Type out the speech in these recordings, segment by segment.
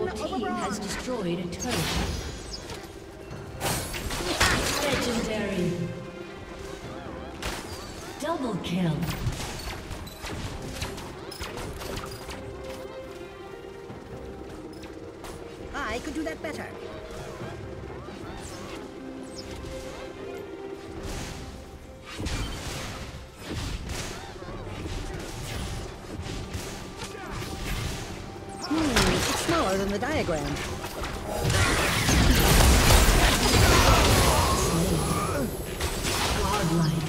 Your team has destroyed a turret. Legendary. Double kill. I could do that better. It's smaller than the diagram. Godlike.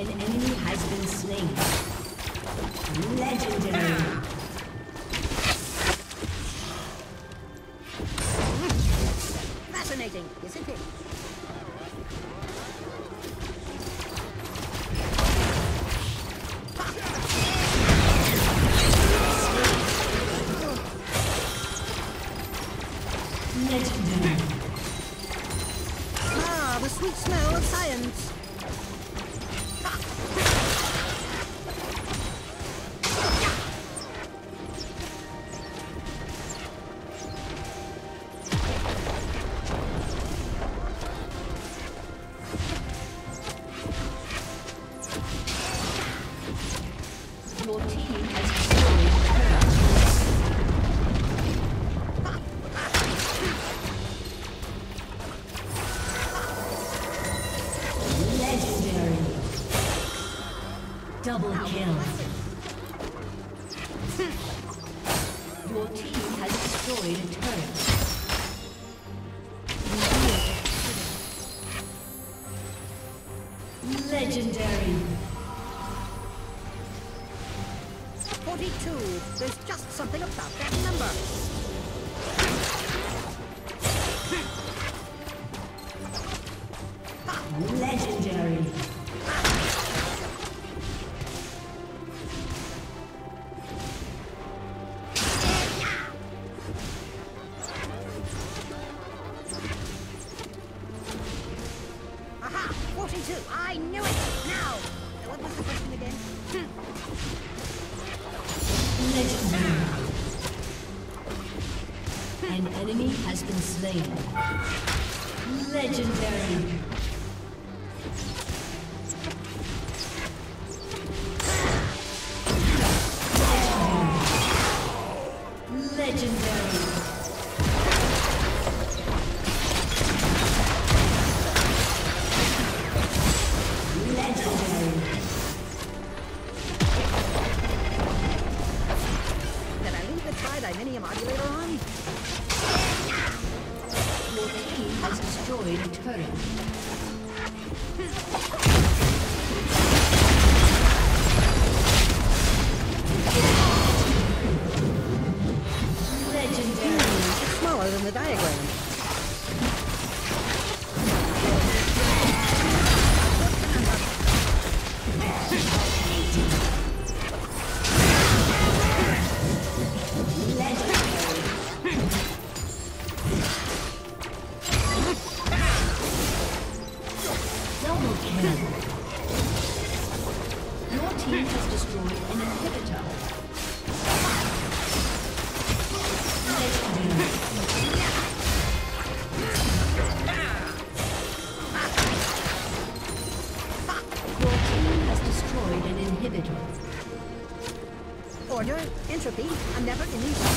An enemy has been slain. Legendary. Fascinating, isn't it? Sweet smell of science. Your team has double kill. Your team has destroyed a turret. Legendary. 42. There's just something about that number. I knew it! Now! What was the question again? Legendary. An enemy has been slain. Legendary. Order, entropy, and never in these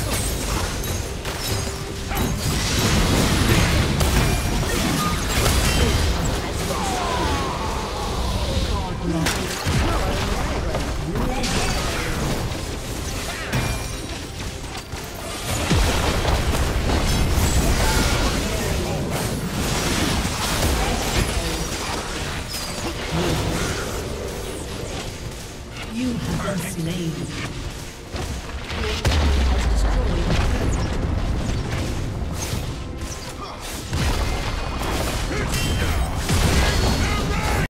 You have been slain.